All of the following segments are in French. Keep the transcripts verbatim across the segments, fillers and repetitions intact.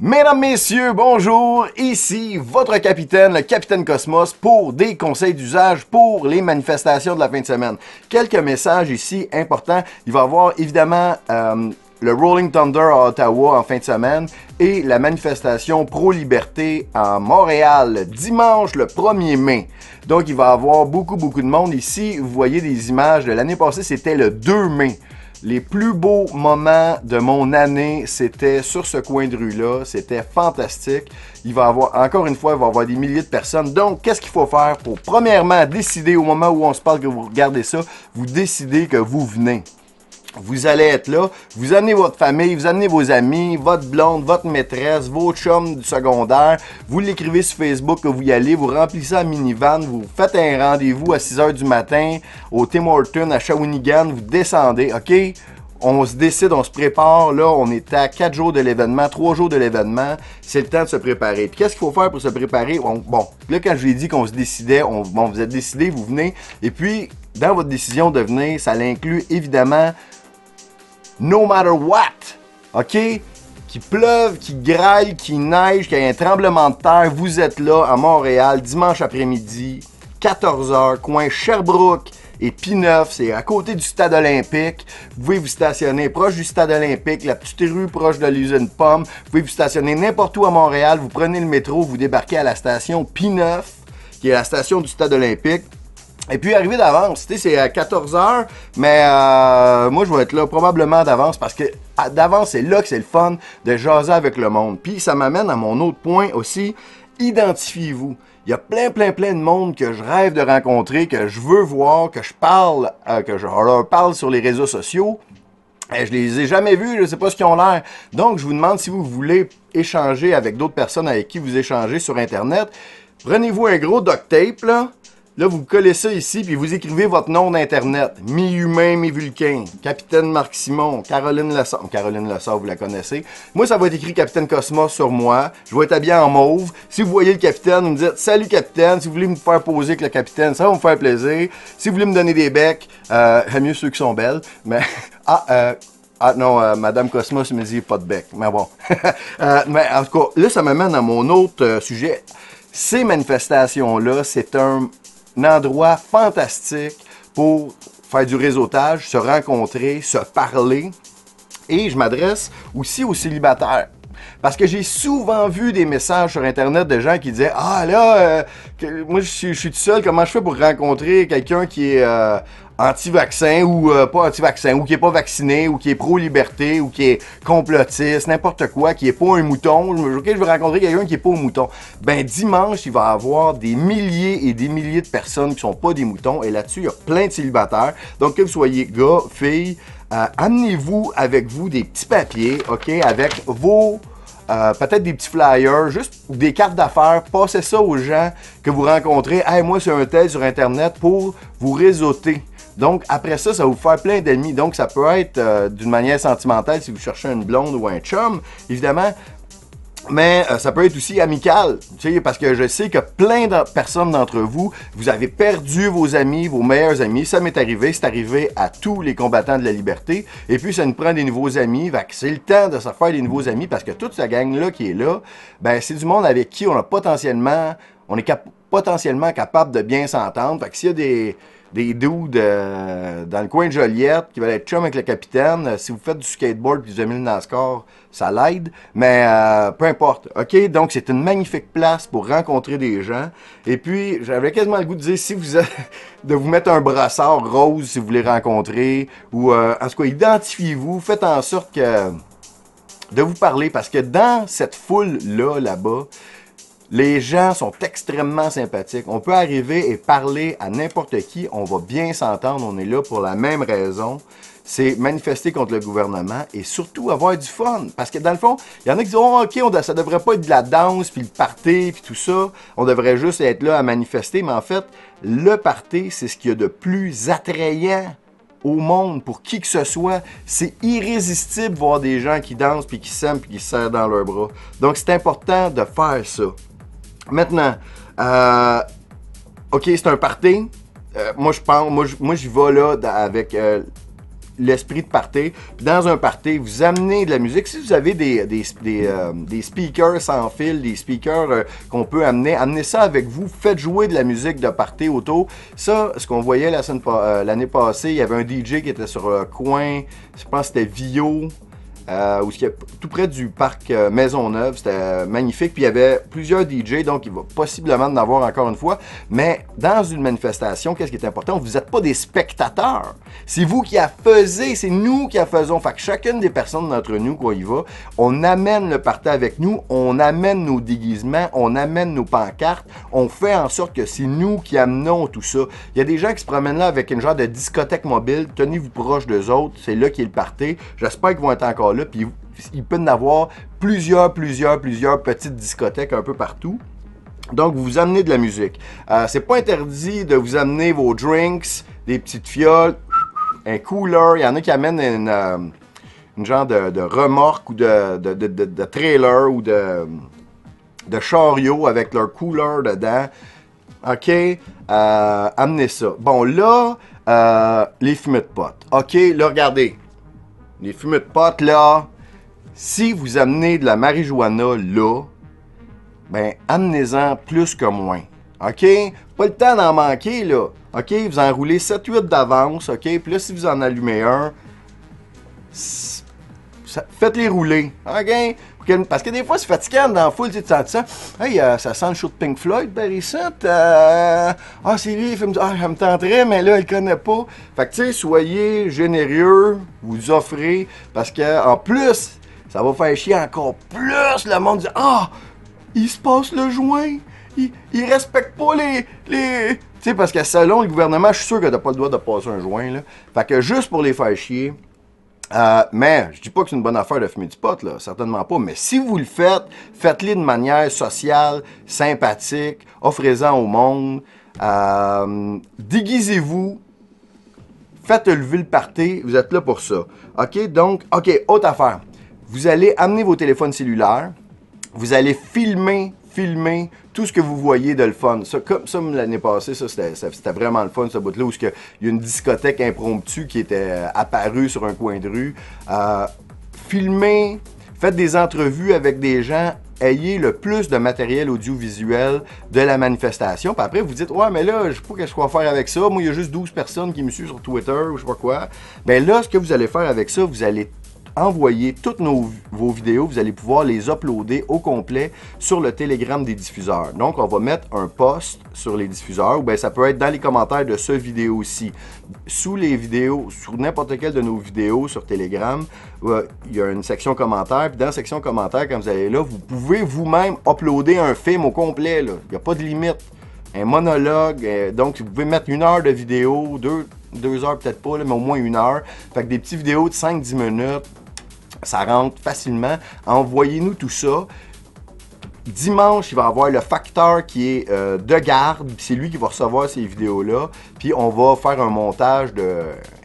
Mesdames, messieurs, bonjour, ici votre capitaine, le Capitaine Cosmos, pour des conseils d'usage pour les manifestations de la fin de semaine. Quelques messages ici importants. Il va y avoir évidemment euh, le Rolling Thunder à Ottawa en fin de semaine et la manifestation Pro Liberté à Montréal, dimanche le premier mai. Donc il va y avoir beaucoup, beaucoup de monde ici. Vous voyez des images de l'année passée, c'était le deux mai. Les plus beaux moments de mon année, c'était sur ce coin de rue-là. C'était fantastique. Il va y avoir, encore une fois, il va y avoir des milliers de personnes. Donc, qu'est-ce qu'il faut faire pour, premièrement, décider au moment où on se parle, que vous regardez ça, vous décidez que vous venez. Vous allez être là, vous amenez votre famille, vous amenez vos amis, votre blonde, votre maîtresse, vos chums du secondaire, vous l'écrivez sur Facebook que vous y allez, vous remplissez la minivan, vous faites un rendez-vous à six heures du matin au Tim Horton à Shawinigan, vous descendez, ok? On se décide, on se prépare, là on est à quatre jours de l'événement, trois jours de l'événement, c'est le temps de se préparer. Puis qu'est-ce qu'il faut faire pour se préparer? On, bon, là quand je vous ai dit qu'on se décidait, on, bon, vous êtes décidé, vous venez, et puis dans votre décision de venir, ça l'inclut évidemment no matter what, ok? Qu'il pleuve, qu'il graille, qu'il neige, qu'il y ait un tremblement de terre, vous êtes là à Montréal, dimanche après-midi, quatorze heures, coin Sherbrooke et P neuf, c'est à côté du stade olympique. Vous pouvez vous stationner proche du stade olympique, la petite rue proche de l'usine Pomme. Vous pouvez vous stationner n'importe où à Montréal, vous prenez le métro, vous débarquez à la station P neuf, qui est la station du stade olympique. Et puis, arrivé d'avance, tu sais, c'est à quatorze heures, mais euh, moi, je vais être là probablement d'avance parce que d'avance, c'est là que c'est le fun de jaser avec le monde. Puis, ça m'amène à mon autre point aussi, identifiez-vous. Il y a plein, plein, plein de monde que je rêve de rencontrer, que je veux voir, que je parle, euh, que je leur parle sur les réseaux sociaux. Et je les ai jamais vus, je ne sais pas ce qu'ils ont l'air. Donc, je vous demande si vous voulez échanger avec d'autres personnes avec qui vous échangez sur Internet. Prenez-vous un gros duct tape, là. Là, vous collez ça ici, puis vous écrivez votre nom d'Internet. Mi-humain, mi-vulcain. Capitaine Marc-Simon. Caroline Lasson. Caroline Lasson, vous la connaissez. Moi, ça va être écrit Capitaine Cosmos sur moi. Je vais être habillé en mauve. Si vous voyez le capitaine, vous me dites « Salut, capitaine ». Si vous voulez me faire poser avec le capitaine, ça va me faire plaisir. Si vous voulez me donner des becs, euh, mieux ceux qui sont belles. Mais, ah, euh... Ah non, euh, Madame Cosmos me dit « Pas de bec ». Mais bon. euh, mais en tout cas, là, ça m'amène à mon autre euh, sujet. Ces manifestations-là, c'est un... un endroit fantastique pour faire du réseautage, se rencontrer, se parler. Et je m'adresse aussi aux célibataires. Parce que j'ai souvent vu des messages sur Internet de gens qui disaient « Ah là, euh, que, moi je, je suis tout seul, comment je fais pour rencontrer quelqu'un qui est euh, anti-vaccin ou euh, pas anti-vaccin, ou qui est pas vacciné, ou qui est pro-liberté, ou qui est complotiste, n'importe quoi, qui est pas un mouton. Ok, je veux rencontrer quelqu'un qui est pas un mouton. » Ben dimanche, il va y avoir des milliers et des milliers de personnes qui sont pas des moutons, et là-dessus, il y a plein de célibataires. Donc que vous soyez gars, filles, Euh, amenez-vous avec vous des petits papiers, ok, avec vos, euh, peut-être des petits flyers, juste des cartes d'affaires, passez ça aux gens que vous rencontrez. Hey, moi, c'est un tel sur Internet pour vous réseauter. Donc, après ça, ça va vous faire plein d'ennemis. Donc, ça peut être euh, d'une manière sentimentale si vous cherchez une blonde ou un chum, évidemment. Mais euh, ça peut être aussi amical, tu sais, parce que je sais que plein de personnes d'entre vous, vous avez perdu vos amis, vos meilleurs amis. Ça m'est arrivé, c'est arrivé à tous les combattants de la liberté. Et puis, ça nous prend des nouveaux amis. Fait que c'est le temps de se faire des nouveaux amis parce que toute cette gang-là qui est là, ben c'est du monde avec qui on a potentiellement, on est cap- potentiellement capable de bien s'entendre. Fait que s'il y a des... des dudes euh, dans le coin de Joliette qui veulent être chum avec le capitaine. Euh, si vous faites du skateboard et vous aimez le NASCAR, ça l'aide. Mais euh, peu importe. OK? Donc, c'est une magnifique place pour rencontrer des gens. Et puis, j'avais quasiment le goût de dire si vous avez, de vous mettre un brassard rose si vous voulez rencontrer. Ou euh, en tout cas, identifiez-vous. Faites en sorte que de vous parler. Parce que dans cette foule-là, là-bas, les gens sont extrêmement sympathiques. On peut arriver et parler à n'importe qui. On va bien s'entendre. On est là pour la même raison. C'est manifester contre le gouvernement et surtout avoir du fun. Parce que dans le fond, il y en a qui disent « Oh, OK, on, ça devrait pas être de la danse, puis le party, puis tout ça. On devrait juste être là à manifester. » Mais en fait, le party, c'est ce qu'il y a de plus attrayant au monde, pour qui que ce soit. C'est irrésistible de voir des gens qui dansent, puis qui s'aiment, puis qui se serrent dans leurs bras. Donc, c'est important de faire ça. Maintenant, euh, ok, c'est un party. Euh, moi, je pense, moi, j'y vais là avec euh, l'esprit de party. Puis dans un party, vous amenez de la musique. Si vous avez des, des, des, euh, des speakers sans fil, des speakers euh, qu'on peut amener, amenez ça avec vous. Faites jouer de la musique de party autour. Ça, ce qu'on voyait la semaine, euh, l'année passée, il y avait un D J qui était sur le coin, je pense que c'était Vio. Euh, où, tout près du parc euh, Maisonneuve, c'était euh, magnifique, puis il y avait plusieurs D J, donc il va possiblement en avoir encore une fois, mais dans une manifestation, qu'est-ce qui est important? Vous n'êtes pas des spectateurs, c'est vous qui la faisiez, c'est nous qui la faisons, fait que chacune des personnes d'entre nous, quoi, y va, on amène le party avec nous, on amène nos déguisements, on amène nos pancartes, on fait en sorte que c'est nous qui amenons tout ça. Il y a des gens qui se promènent là avec une genre de discothèque mobile, tenez-vous proche d'eux autres, c'est là qu'est le party, j'espère qu'ils vont être encore là. Puis il peut y avoir plusieurs, plusieurs, plusieurs petites discothèques un peu partout. Donc, vous vous amenez de la musique. Euh, c'est pas interdit de vous amener vos drinks, des petites fioles, un cooler. Il y en a qui amènent une, euh, une genre de, de remorque ou de, de, de, de, de trailer ou de, de chariot avec leur cooler dedans. OK? Euh, amenez ça. Bon, là, euh, les fumées de potes. OK, là, regardez. Les fumées de potes, là, si vous amenez de la marijuana, là, ben, amenez-en plus que moins, OK? Pas le temps d'en manquer, là, OK? Vous en roulez sept huit d'avance, OK? Puis là, si vous en allumez un, faites-les rouler, OK? Parce que des fois, c'est fatigant dans la foule, tu sens ça. Hey, euh, ça sent le show de Pink Floyd, Barry Sutton. Euh, ah, c'est lui, il fait me dire, ah, elle me tenterait, mais là, elle connaît pas. Fait que, tu sais, soyez généreux, vous offrez, parce que en plus, ça va faire chier encore plus. Le monde dit, ah, il se passe le joint, il, il respecte pas les. les... Tu sais, parce que selon le gouvernement, je suis sûr que t'as pas le droit de passer un joint, là. Fait que juste pour les faire chier. Euh, mais, je dis pas que c'est une bonne affaire de fumer du pot, là, certainement pas, mais si vous le faites, faites-le de manière sociale, sympathique, offrez-en au monde, euh, déguisez-vous, faites lever le party, vous êtes là pour ça. OK, donc, OK, autre affaire, vous allez amener vos téléphones cellulaires, vous allez filmer, filmer tout ce que vous voyez de le fun. Ça, comme ça, l'année passée, ça, c'était, c'était vraiment le fun, ce bout-là, où il y a une discothèque impromptue qui était apparue sur un coin de rue. Euh, filmez, faites des entrevues avec des gens, ayez le plus de matériel audiovisuel de la manifestation. Puis après, vous dites, ouais, mais là, je sais pas qu'est-ce qu'on va faire avec ça. Moi, il y a juste douze personnes qui me suivent sur Twitter ou je sais pas quoi. Bien là, ce que vous allez faire avec ça, vous allez envoyer toutes nos, vos vidéos, vous allez pouvoir les uploader au complet sur le Telegram des diffuseurs. Donc, on va mettre un post sur les diffuseurs, ou bien ça peut être dans les commentaires de ce vidéo-ci. Sous les vidéos, sous n'importe quelle de nos vidéos sur Telegram, euh, il y a une section commentaires, puis dans la section commentaires, quand vous allez là, vous pouvez vous-même uploader un film au complet, là. Il n'y a pas de limite. Un monologue, euh, donc vous pouvez mettre une heure de vidéo, deux, deux heures peut-être pas, là, mais au moins une heure. Fait que des petites vidéos de cinq dix minutes, ça rentre facilement. Envoyez-nous tout ça. Dimanche, il va y avoir le facteur qui est euh, de garde. C'est lui qui va recevoir ces vidéos-là. Puis on va faire un montage de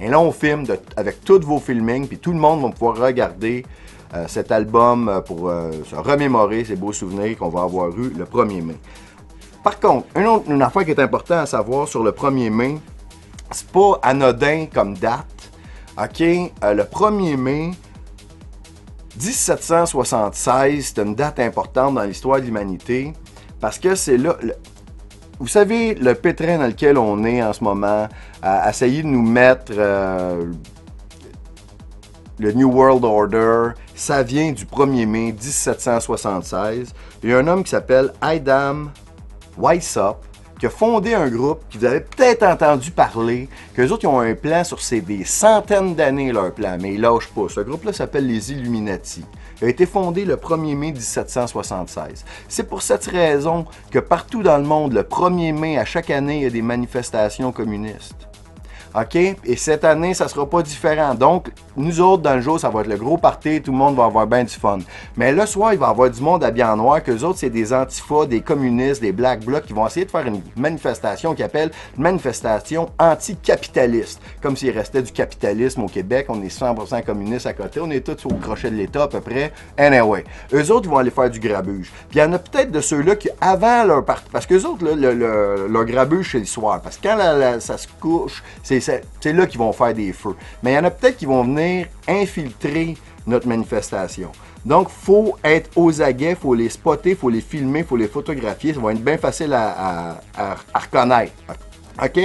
un long film de, avec tous vos filmings. Puis tout le monde va pouvoir regarder euh, cet album pour euh, se remémorer ces beaux souvenirs qu'on va avoir eus le premier mai. Par contre, une autre une affaire qui est importante à savoir sur le premier mai, c'est pas anodin comme date. OK? Euh, le premier mai... dix-sept cent soixante-seize, c'est une date importante dans l'histoire de l'humanité parce que c'est là... Le, vous savez, le pétrin dans lequel on est en ce moment, à essayer de nous mettre euh, le New World Order, ça vient du premier mai dix-sept cent soixante-seize. Il y a un homme qui s'appelle Adam Weishaupt qui a fondé un groupe que vous avez peut-être entendu parler, qu'eux autres ils ont un plan sur ces des centaines d'années leur plan, mais ils lâchent pas. Ce groupe-là s'appelle les Illuminati. Il a été fondé le premier mai dix-sept cent soixante-seize. C'est pour cette raison que partout dans le monde, le premier mai, à chaque année, il y a des manifestations communistes. OK? Et cette année, ça sera pas différent. Donc, nous autres, dans le jour, ça va être le gros party, tout le monde va avoir bien du fun. Mais le soir, il va y avoir du monde habillé en noir, qu'eux autres, c'est des Antifa, des communistes, des Black Blocs qui vont essayer de faire une manifestation qu'ils appellent une manifestation anticapitaliste. Comme s'il restait du capitalisme au Québec, on est cent pour cent communistes à côté, on est tous au crochet de l'État à peu près. Anyway, eux autres, ils vont aller faire du grabuge. Puis il y en a peut-être de ceux-là qui, avant leur party, parce qu'eux autres, là, le, le, leur grabuge, c'est le soir. Parce que quand la, la, ça se couche, c'est c'est là qu'ils vont faire des feux. Mais il y en a peut-être qui vont venir infiltrer notre manifestation. Donc, il faut être aux aguets, il faut les spotter, il faut les filmer, il faut les photographier. Ça va être bien facile à, à, à, à reconnaître. OK?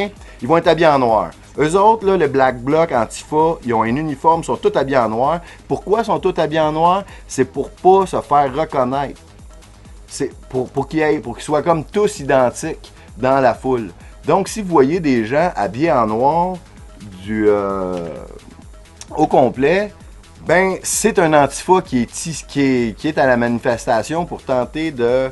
Ils vont être habillés en noir. Eux autres, là, le Black Bloc, Antifa, ils ont un uniforme, ils sont tous habillés en noir. Pourquoi ils sont tous habillés en noir? C'est pour pas se faire reconnaître. C'est pour, pour qu'ils qu'ils soient comme tous identiques dans la foule. Donc, si vous voyez des gens habillés en noir du, euh, au complet, ben, c'est un Antifa qui est, qui, est, qui est à la manifestation pour tenter de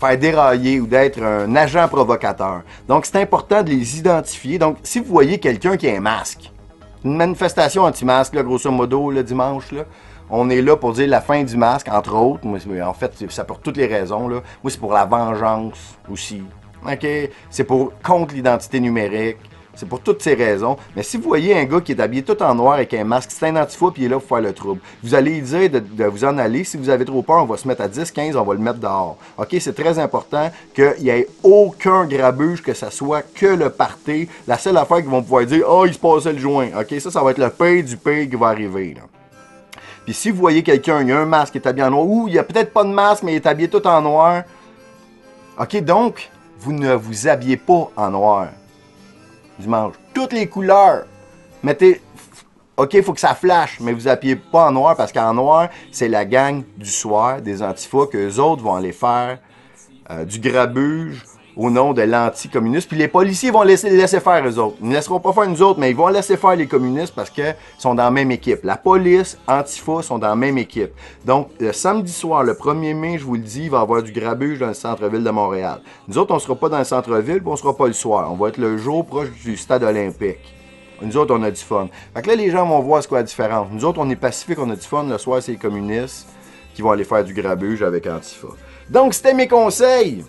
faire dérailler ou d'être un agent provocateur. Donc, c'est important de les identifier. Donc, si vous voyez quelqu'un qui a un masque, une manifestation anti-masque, là, grosso modo, le dimanche, là, on est là pour dire la fin du masque, entre autres. Moi, en fait, ça pour toutes les raisons. Là. Moi, c'est pour la vengeance aussi. OK? C'est pour contre l'identité numérique. C'est pour toutes ces raisons. Mais si vous voyez un gars qui est habillé tout en noir avec un masque, c'est un antifa puis il est là pour faire le trouble. Vous allez lui dire de, de vous en aller. Si vous avez trop peur, on va se mettre à dix, quinze, on va le mettre dehors. OK? C'est très important qu'il n'y ait aucun grabuge, que ça soit que le party. La seule affaire qu'ils vont pouvoir dire, « Oh, il se passait le joint. » OK? Ça, ça va être le pire du pire qui va arriver, là. Puis si vous voyez quelqu'un, il y a un masque, il est habillé en noir, ou il n'y a peut-être pas de masque, mais il est habillé tout en noir. OK? Donc, vous ne vous habillez pas en noir. Dimanche. Toutes les couleurs. Mettez... OK, il faut que ça flash, mais vous appuyez pas en noir, parce qu'en noir, c'est la gang du soir, des antifas, qu'eux autres vont aller faire euh, du grabuge au nom de l'anticommuniste. Puis les policiers vont laisser, laisser faire eux autres. Ils ne laisseront pas faire nous autres, mais ils vont laisser faire les communistes parce qu'ils sont dans la même équipe. La police, Antifa sont dans la même équipe. Donc, le samedi soir, le premier mai, je vous le dis, il va y avoir du grabuge dans le centre-ville de Montréal. Nous autres, on ne sera pas dans le centre-ville, puis on ne sera pas le soir. On va être le jour proche du stade olympique. Nous autres, on a du fun. Fait que là, les gens vont voir ce qu'est la différence. Nous autres, on est pacifiques, on a du fun. Le soir, c'est les communistes qui vont aller faire du grabuge avec Antifa. Donc, c'était mes conseils.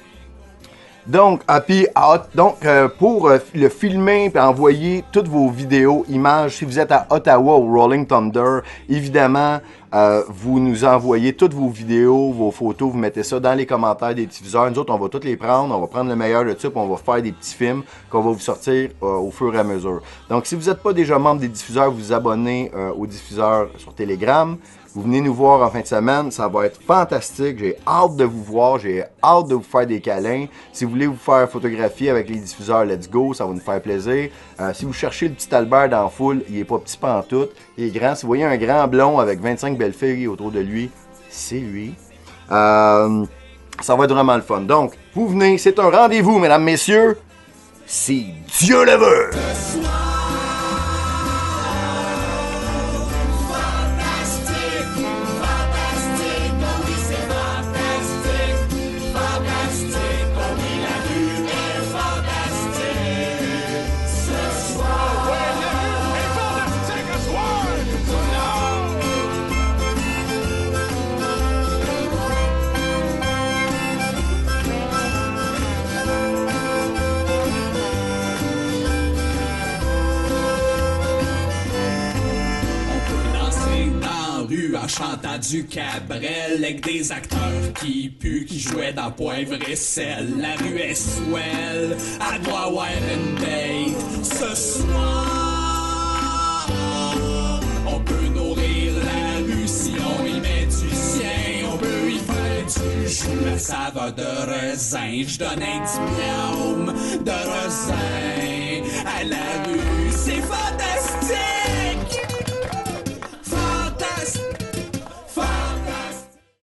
Donc, ah, pis, ah, donc euh, pour euh, le filmer et envoyer toutes vos vidéos, images, si vous êtes à Ottawa au Rolling Thunder, évidemment, euh, vous nous envoyez toutes vos vidéos, vos photos, vous mettez ça dans les commentaires des diffuseurs. Nous autres, on va toutes les prendre, on va prendre le meilleur de ça, puis on va faire des petits films qu'on va vous sortir euh, au fur et à mesure. Donc, si vous n'êtes pas déjà membre des diffuseurs, vous vous abonnez euh, aux diffuseurs sur Telegram. Vous venez nous voir en fin de semaine, ça va être fantastique. J'ai hâte de vous voir, j'ai hâte de vous faire des câlins. Si vous voulez vous faire photographier avec les diffuseurs, let's go, ça va nous faire plaisir. Euh, si vous cherchez le petit Albert dans la foule, il n'est pas petit pantoute, il est grand. Si vous voyez un grand blond avec vingt-cinq belles filles autour de lui, c'est lui. Euh, ça va être vraiment le fun. Donc, vous venez, c'est un rendez-vous, mesdames, messieurs, si Dieu le veut! En chantant du Cabrel avec des acteurs qui puent, qui jouaient dans Poivre et sel. La rue est swell, à doit avoir une date. Ce soir, on peut nourrir la rue si on y met du sien. On peut y faire du jus, la saveur de raisin. Je donne un diplôme de raisin à la rue, c'est fantastique!